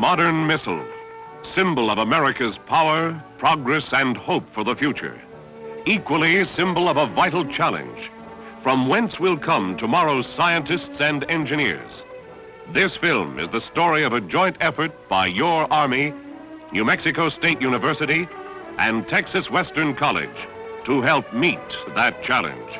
modern missile, symbol of America's power, progress, and hope for the future. Equally, symbol of a vital challenge, from whence will come tomorrow's scientists and engineers. This film is the story of a joint effort by your Army, New Mexico State University, and Texas Western College to help meet that challenge.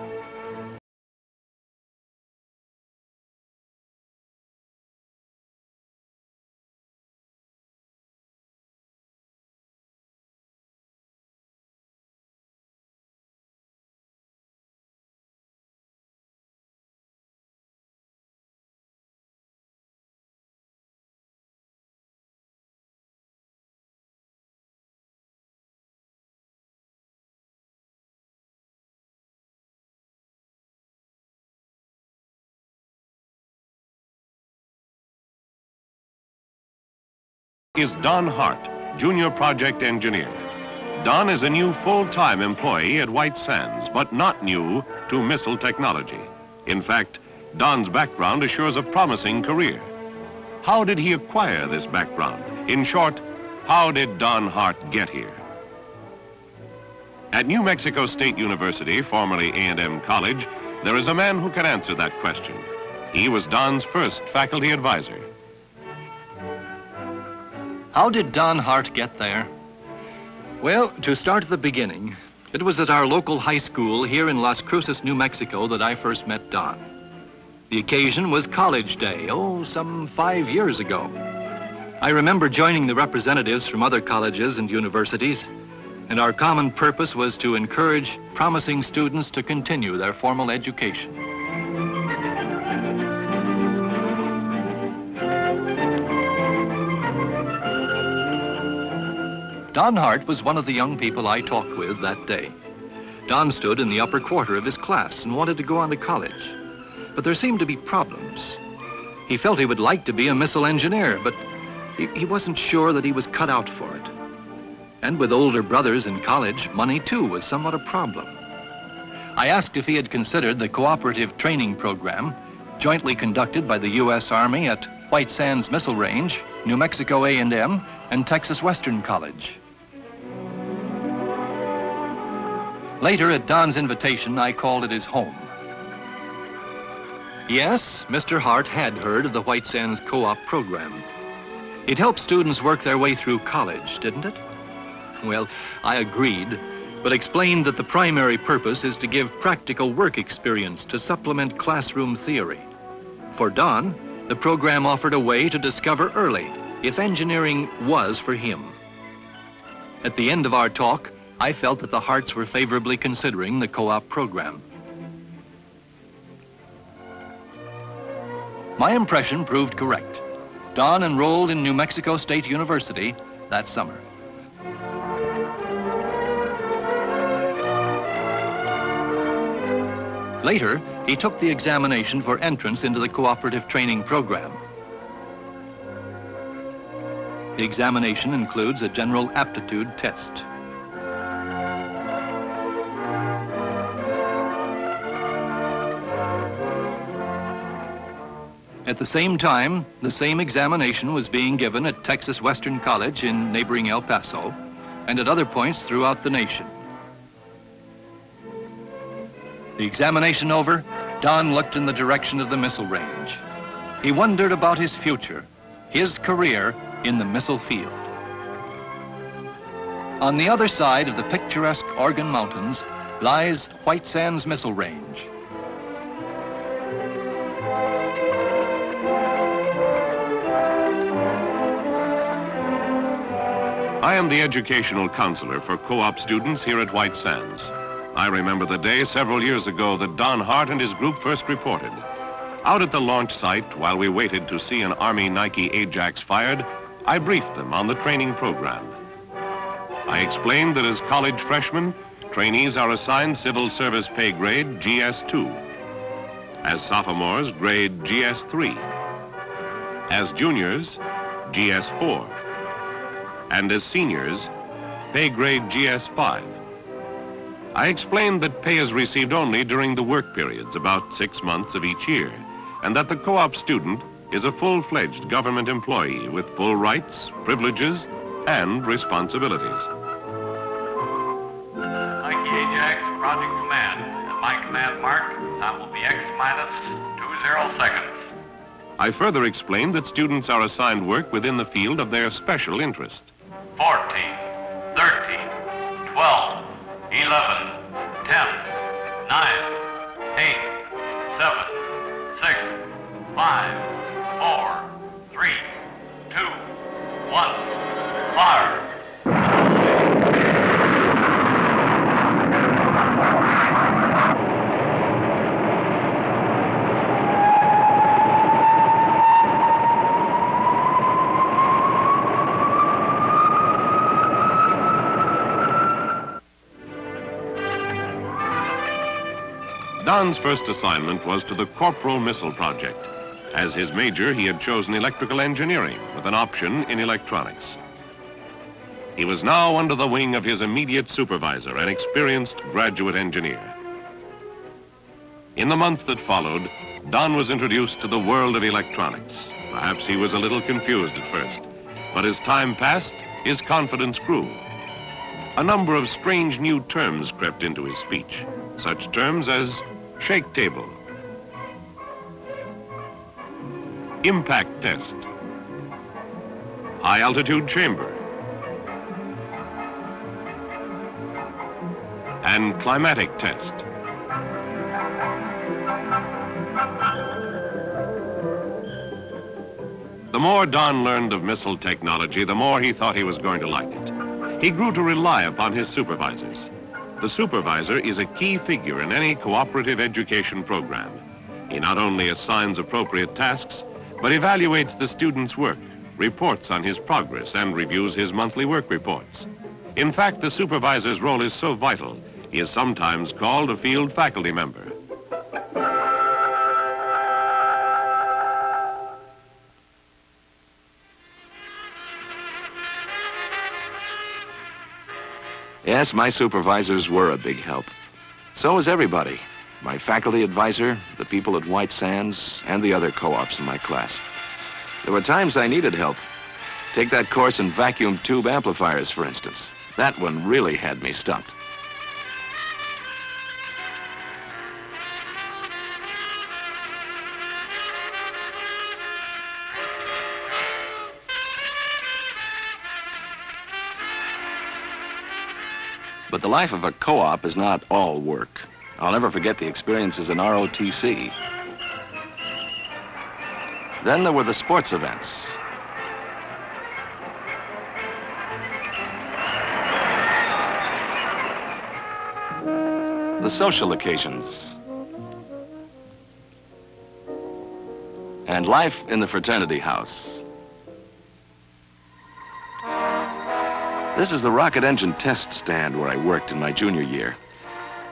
Is Don Hart, junior project engineer. Don is a new full-time employee at White Sands, but not new to missile technology. In fact, Don's background assures a promising career. How did he acquire this background? In short, how did Don Hart get here? At New Mexico State University, formerly A&M College, there is a man who can answer that question. He was Don's first faculty advisor. How did Don Hart get there? Well, to start at the beginning, it was at our local high school here in Las Cruces, New Mexico, that I first met Don. The occasion was College Day, some 5 years ago. I remember joining the representatives from other colleges and universities, and our common purpose was to encourage promising students to continue their formal education. Don Hart was one of the young people I talked with that day. Don stood in the upper quarter of his class and wanted to go on to college. But there seemed to be problems. He felt he would like to be a missile engineer, but he wasn't sure that he was cut out for it. And with older brothers in college, money too was somewhat a problem. I asked if he had considered the cooperative training program jointly conducted by the U.S. Army at White Sands Missile Range, New Mexico A&M, and Texas Western College. Later, at Don's invitation, I called at his home. Yes, Mr. Hart had heard of the White Sands Co-op program. It helped students work their way through college, didn't it? Well, I agreed, but explained that the primary purpose is to give practical work experience to supplement classroom theory. For Don, the program offered a way to discover early if engineering was for him. At the end of our talk, I felt that the Harts were favorably considering the co-op program. My impression proved correct. Don enrolled in New Mexico State University that summer. Later, he took the examination for entrance into the cooperative training program. The examination includes a general aptitude test. At the same time, the same examination was being given at Texas Western College in neighboring El Paso and at other points throughout the nation. The examination over, Don looked in the direction of the missile range. He wondered about his future, his career in the missile field. On the other side of the picturesque Organ Mountains lies White Sands Missile Range. I am the educational counselor for co-op students here at White Sands. I remember the day several years ago that Don Hart and his group first reported. Out at the launch site, while we waited to see an Army Nike Ajax fired, I briefed them on the training program. I explained that as college freshmen, trainees are assigned civil service pay grade GS2. As sophomores, grade GS3. As juniors, GS4. And as seniors, pay grade GS5. I explained that pay is received only during the work periods, about 6 months of each year, and that the co-op student is a full-fledged government employee with full rights, privileges, and responsibilities. Nike Ajax, Project Command. At my command mark, time will be X minus 20 seconds. I further explained that students are assigned work within the field of their special interest. 14, 13, 12, 11, 10, 9, 8, 7, 6, 5, 4, 3, 2, 1, fire! Don's first assignment was to the Corporal Missile Project. As his major, he had chosen electrical engineering with an option in electronics. He was now under the wing of his immediate supervisor, an experienced graduate engineer. In the month that followed, Don was introduced to the world of electronics. Perhaps he was a little confused at first, but as time passed, his confidence grew. A number of strange new terms crept into his speech, such terms as shake table, impact test, high altitude chamber, and climatic test. The more Don learned of missile technology, the more he thought he was going to like it. He grew to rely upon his supervisors. The supervisor is a key figure in any cooperative education program. He not only assigns appropriate tasks, but evaluates the student's work, reports on his progress, and reviews his monthly work reports. In fact, the supervisor's role is so vital, he is sometimes called a field faculty member. Yes, my supervisors were a big help. So was everybody. My faculty advisor, the people at White Sands, and the other co-ops in my class. There were times I needed help. Take that course in vacuum tube amplifiers, for instance. That one really had me stumped. But the life of a co-op is not all work. I'll never forget the experiences in ROTC. Then there were the sports events. The social occasions. And life in the fraternity house. This is the rocket engine test stand where I worked in my junior year.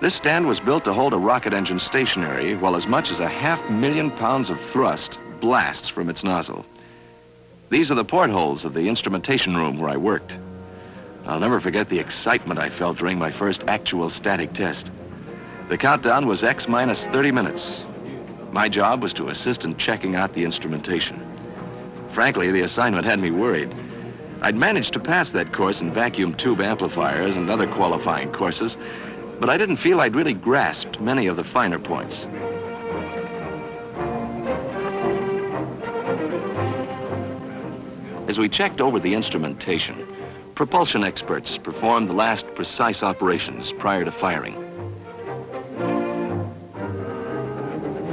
This stand was built to hold a rocket engine stationary while as much as 500,000 pounds of thrust blasts from its nozzle. These are the portholes of the instrumentation room where I worked. I'll never forget the excitement I felt during my first actual static test. The countdown was X minus 30 minutes. My job was to assist in checking out the instrumentation. Frankly, the assignment had me worried. I'd managed to pass that course in vacuum tube amplifiers and other qualifying courses, but I didn't feel I'd really grasped many of the finer points. As we checked over the instrumentation, propulsion experts performed the last precise operations prior to firing.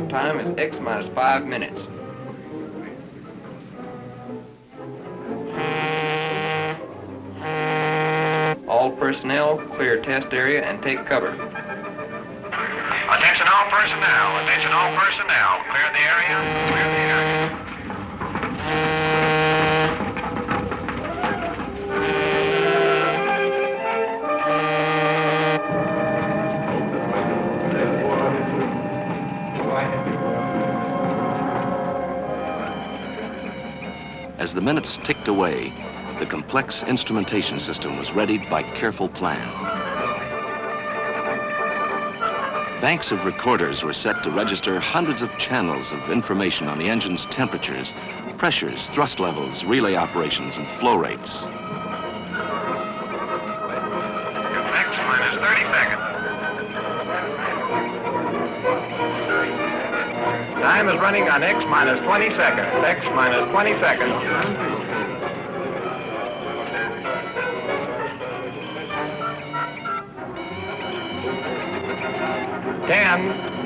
The time is X minus 5 minutes. All personnel, clear test area and take cover. Attention all personnel, attention all personnel. Clear the area, clear the area. As the minutes ticked away, the complex instrumentation system was readied by careful plan. Banks of recorders were set to register hundreds of channels of information on the engine's temperatures, pressures, thrust levels, relay operations, and flow rates. Next line is 30 seconds. Time is running on X minus 20 seconds. X minus 20 seconds. Ten,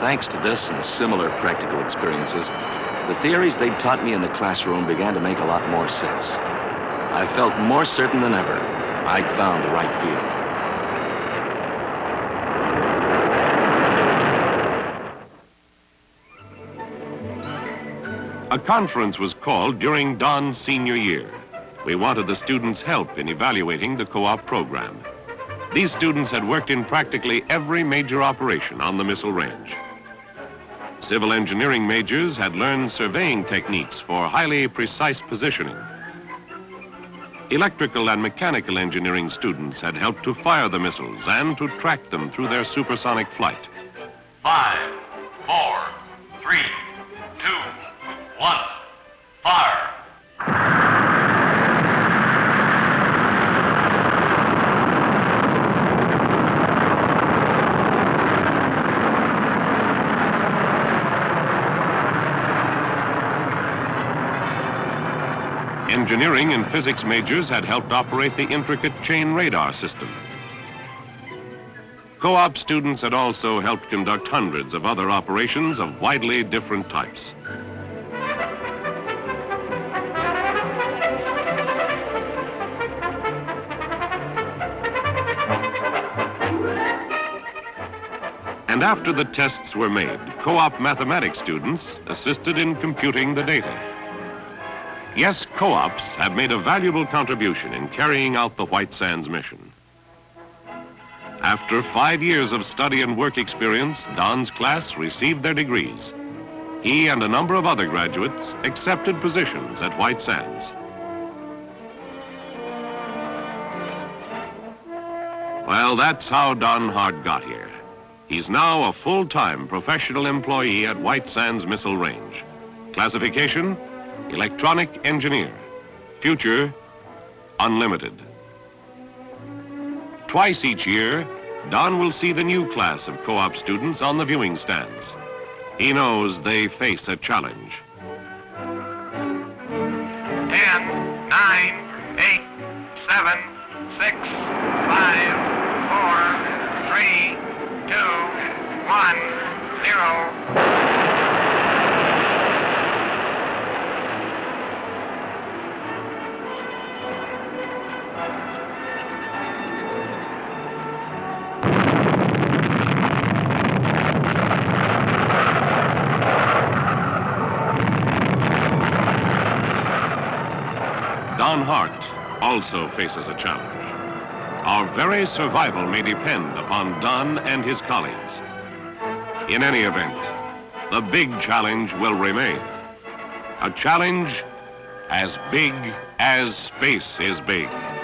Thanks to this and similar practical experiences, the theories they'd taught me in the classroom began to make a lot more sense. I felt more certain than ever I'd found the right field. A conference was called during Don's senior year. We wanted the students' help in evaluating the co-op program. These students had worked in practically every major operation on the missile range. Civil engineering majors had learned surveying techniques for highly precise positioning. Electrical and mechanical engineering students had helped to fire the missiles and to track them through their supersonic flight. 5, 4, 3, 2, 1, fire! Engineering and physics majors had helped operate the intricate chain radar system. Co-op students had also helped conduct hundreds of other operations of widely different types. And after the tests were made, co-op mathematics students assisted in computing the data. Yes, co-ops have made a valuable contribution in carrying out the White Sands mission. After 5 years of study and work experience, Don's class received their degrees. He and a number of other graduates accepted positions at White Sands. Well, that's how Don Hart got here. He's now a full-time professional employee at White Sands Missile Range. Classification? Electronic engineer. Future, unlimited. Twice each year, Don will see the new class of co-op students on the viewing stands. He knows they face a challenge. 10, 9, 8, 7, 6, 5, 4, 3, 2, 1, 0. Don Hart also faces a challenge. Our very survival may depend upon Don and his colleagues. In any event, the big challenge will remain. A challenge as big as space is big.